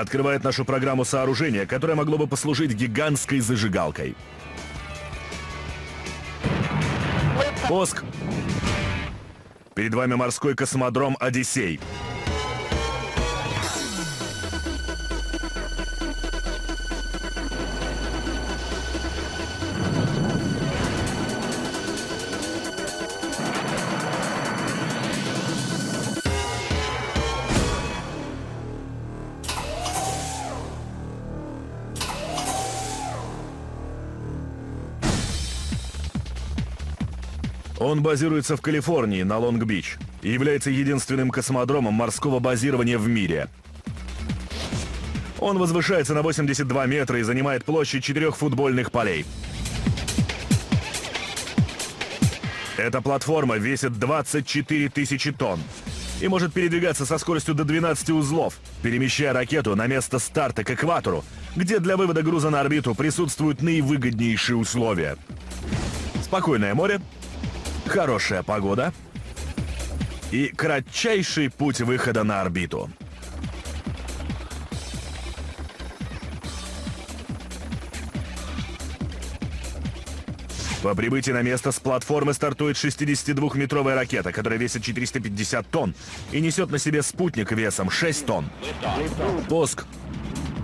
открывает нашу программу сооружения, которое могло бы послужить гигантской зажигалкой. Пуск. Перед вами морской космодром «Одиссей». Он базируется в Калифорнии, на Лонг-Бич, и является единственным космодромом морского базирования в мире. Он возвышается на 82 метра и занимает площадь 4 футбольных полей. Эта платформа весит 24 тысячи тонн и может передвигаться со скоростью до 12 узлов, перемещая ракету на место старта к экватору, где для вывода груза на орбиту присутствуют наивыгоднейшие условия. Спокойное море, хорошая погода и кратчайший путь выхода на орбиту. По прибытии на место с платформы стартует 62-метровая ракета, которая весит 450 тонн и несет на себе спутник весом 6 тонн. Пуск.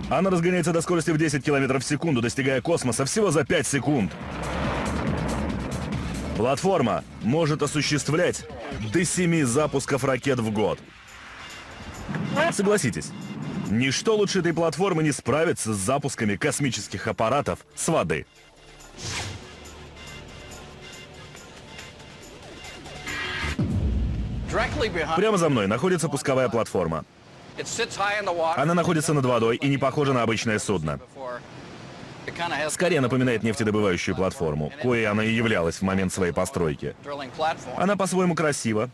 Она разгоняется до скорости в 10 километров в секунду, достигая космоса всего за 5 секунд. Платформа может осуществлять до 7 запусков ракет в год. Согласитесь, ничто лучше этой платформы не справится с запусками космических аппаратов с воды. Прямо за мной находится пусковая платформа. Она находится над водой и не похожа на обычное судно. Скорее напоминает нефтедобывающую платформу, коей она и являлась в момент своей постройки. Она по-своему красива.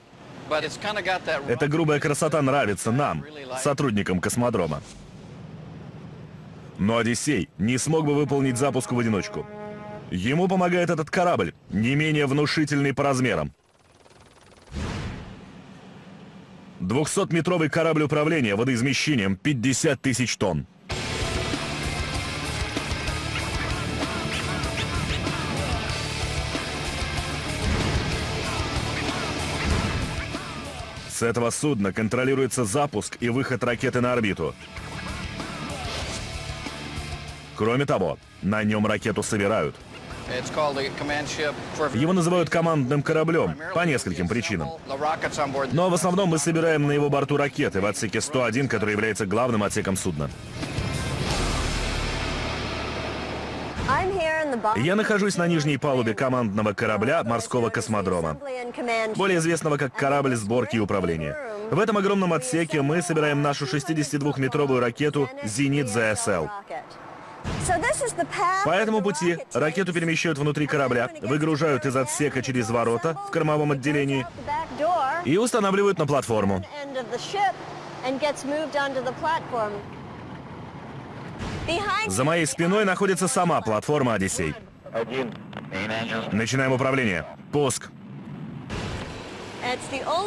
Эта грубая красота нравится нам, сотрудникам космодрома. Но «Одиссей» не смог бы выполнить запуск в одиночку. Ему помогает этот корабль, не менее внушительный по размерам. 200-метровый корабль управления водоизмещением 50 тысяч тонн. С этого судна контролируется запуск и выход ракеты на орбиту. Кроме того, на нем ракету собирают. Его называют командным кораблем по нескольким причинам. Но в основном мы собираем на его борту ракеты в отсеке 101, который является главным отсеком судна. Я нахожусь на нижней палубе командного корабля морского космодрома, более известного как корабль сборки и управления. В этом огромном отсеке мы собираем нашу 62-метровую ракету «Зенит ЗСЛ». По этому пути ракету перемещают внутри корабля, выгружают из отсека через ворота в кормовом отделении и устанавливают на платформу. За моей спиной находится сама платформа «Одиссей». Начинаем управление. Пуск.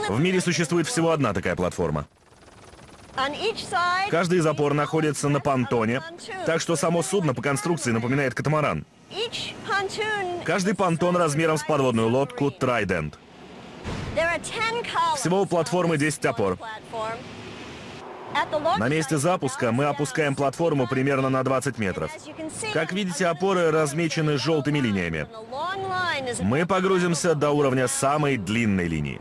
В мире существует всего одна такая платформа. Каждый из опор находится на понтоне, так что само судно по конструкции напоминает катамаран. Каждый понтон размером с подводную лодку «Трайдент». Всего у платформы 10 опор. На месте запуска мы опускаем платформу примерно на 20 метров. Как видите, опоры размечены желтыми линиями. Мы погрузимся до уровня самой длинной линии.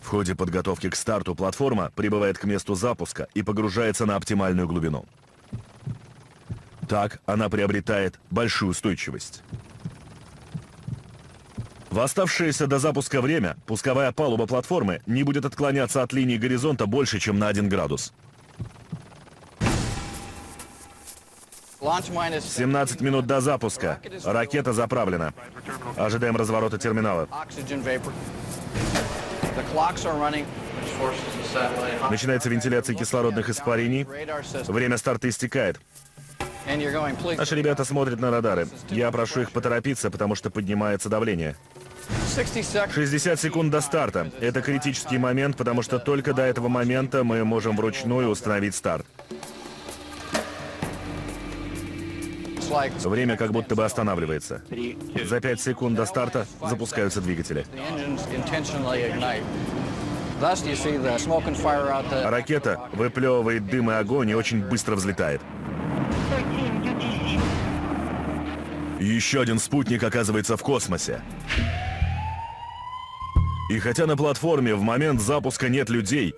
В ходе подготовки к старту платформа прибывает к месту запуска и погружается на оптимальную глубину. Так она приобретает большую устойчивость. В оставшееся до запуска время пусковая палуба платформы не будет отклоняться от линии горизонта больше, чем на 1 градус. 17 минут до запуска. Ракета заправлена. Ожидаем разворота терминала. Начинается вентиляция кислородных испарений. Время старта истекает. Наши ребята смотрят на радары. Я прошу их поторопиться, потому что поднимается давление. 60 секунд до старта. Это критический момент, потому что только до этого момента мы можем вручную установить старт. Время как будто бы останавливается. За 5 секунд до старта запускаются двигатели. Ракета выплевывает дым и огонь и очень быстро взлетает. Еще один спутник оказывается в космосе. И хотя на платформе в момент запуска нет людей,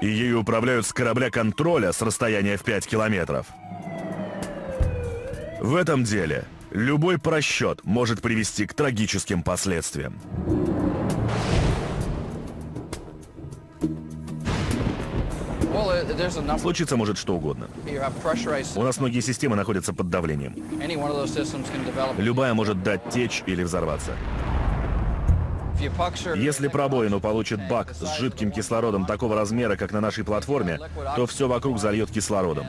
и ею управляют с корабля контроля с расстояния в 5 километров, в этом деле любой просчет может привести к трагическим последствиям. Случиться может что угодно. У нас многие системы находятся под давлением. Любая может дать течь или взорваться. Если пробоину получит бак с жидким кислородом такого размера, как на нашей платформе, то все вокруг зальет кислородом.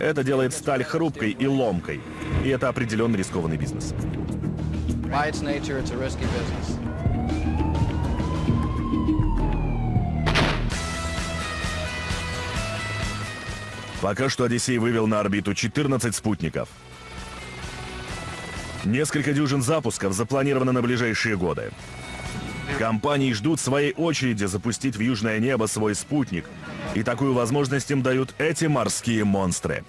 Это делает сталь хрупкой и ломкой. И это определенно рискованный бизнес. Пока что «Одиссей» вывел на орбиту 14 спутников. Несколько дюжин запусков запланировано на ближайшие годы. Компании ждут своей очереди запустить в южное небо свой спутник, и такую возможность им дают эти морские монстры.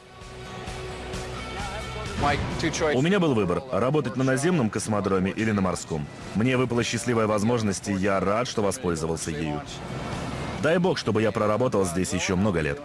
У меня был выбор – работать на наземном космодроме или на морском. Мне выпала счастливая возможность, и я рад, что воспользовался ею. Дай бог, чтобы я проработал здесь еще много лет.